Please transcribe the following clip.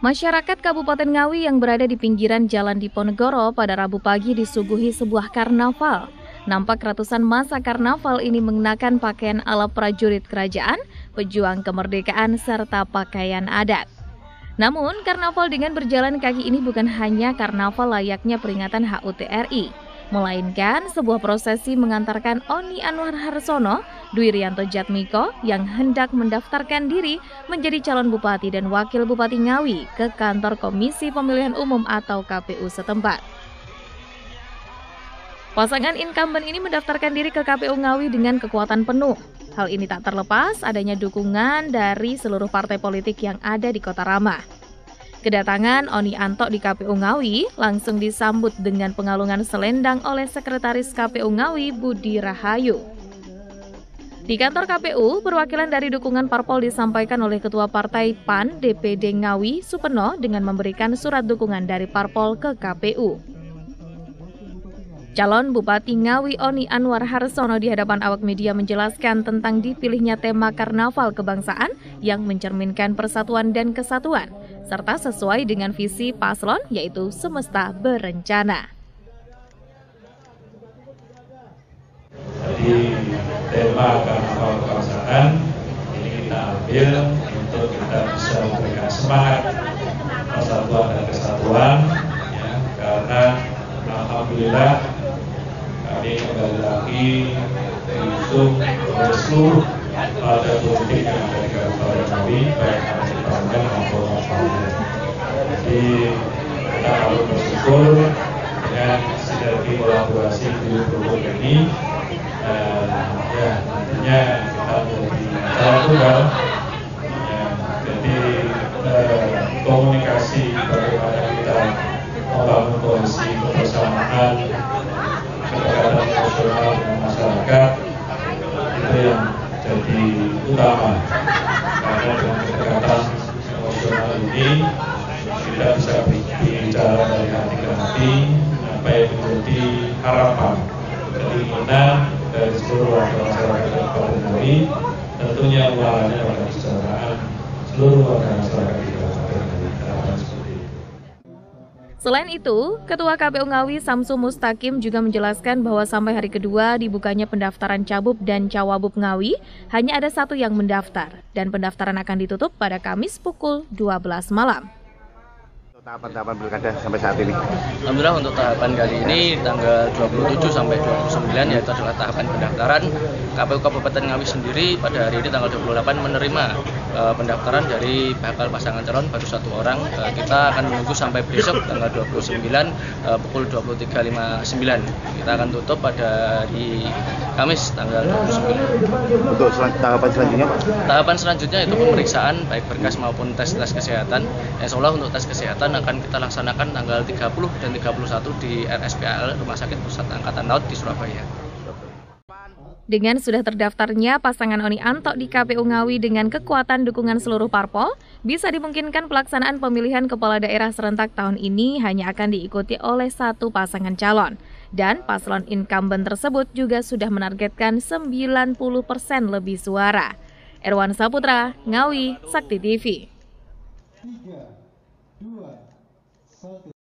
Masyarakat Kabupaten Ngawi yang berada di pinggiran Jalan Diponegoro pada Rabu pagi disuguhi sebuah karnaval. Nampak ratusan masa karnaval ini mengenakan pakaian ala prajurit kerajaan, pejuang kemerdekaan, serta pakaian adat. Namun, karnaval dengan berjalan kaki ini bukan hanya karnaval layaknya peringatan HUT RI, melainkan sebuah prosesi mengantarkan Oni Anwar Harsono, Dwi Riyanto Jatmiko yang hendak mendaftarkan diri menjadi calon bupati dan wakil bupati Ngawi ke kantor Komisi Pemilihan Umum atau KPU setempat. Pasangan incumbent ini mendaftarkan diri ke KPU Ngawi dengan kekuatan penuh. Hal ini tak terlepas adanya dukungan dari seluruh partai politik yang ada di Kota Rama. Kedatangan Oni Anto di KPU Ngawi langsung disambut dengan pengalungan selendang oleh Sekretaris KPU Ngawi, Budi Rahayu. Di kantor KPU, perwakilan dari dukungan parpol disampaikan oleh Ketua Partai PAN DPD Ngawi, Supeno, dengan memberikan surat dukungan dari parpol ke KPU. Calon Bupati Ngawi Oni Anwar Harsono di hadapan awak media menjelaskan tentang dipilihnya tema Karnaval Kebangsaan yang mencerminkan persatuan dan kesatuan, serta sesuai dengan visi paslon, yaitu semesta berencana. Jadi tema Karnaval Kebangsaan ini kita ambil untuk kita bisa memberikan semangat persatuan dan kesatuan, ya, karena alhamdulillah kami kembali lagi diusung oleh seluruh partai politik yang ada di Kabupaten Ngawi, baik partai panjang maupun partai. Jadi kita harus bersyukur dengan sinergi kolaborasi di program ini. Ya, tentunya kita menjadi calon tunggal. Ya, jadi komunikasi bagaimana kita membangun koalisi kebersamaan, kedekatan emosional dengan masyarakat itu yang jadi utama, karena dengan kedekatan emosional ini kita bisa bicara dari hati ke hati apa yang menjadi harapan keinginan dari seluruh warga masyarakat Kabupaten Ngawi, tentunya ulangannya pada kesejahteraan seluruh warga masyarakat di Kabupaten Ngawi. Selain itu, Ketua KPU Ngawi Samsu Mustakim juga menjelaskan bahwa sampai hari kedua dibukanya pendaftaran Cagup dan Cawagup Ngawi, hanya ada satu yang mendaftar, dan pendaftaran akan ditutup pada Kamis pukul 12 malam. Untuk tahapan-tahapan pilkada sampai saat ini? Alhamdulillah untuk tahapan kali ini tanggal 27 sampai 29 yaitu adalah tahapan pendaftaran. KPU Kabupaten Ngawi sendiri pada hari ini tanggal 28 menerima pendaftaran dari bakal pasangan calon baru satu orang. Kita akan menunggu sampai besok tanggal 29 pukul 23.59. Kita akan tutup pada hari Kamis tanggal 29. Untuk tahapan selanjutnya, Pak? Tahapan selanjutnya itu pemeriksaan baik berkas maupun tes kesehatan. Insya Allah untuk tes kesehatan akan kita laksanakan tanggal 30 dan 31 di RSPL Rumah Sakit Pusat Angkatan Laut di Surabaya. Dengan sudah terdaftarnya pasangan Oni Anto di KPU Ngawi dengan kekuatan dukungan seluruh parpol, bisa dimungkinkan pelaksanaan pemilihan kepala daerah serentak tahun ini hanya akan diikuti oleh satu pasangan calon. Dan paslon incumbent tersebut juga sudah menargetkan 90% lebih suara. Erwan Saputra, Ngawi, Sakti TV. 3, 2, 1.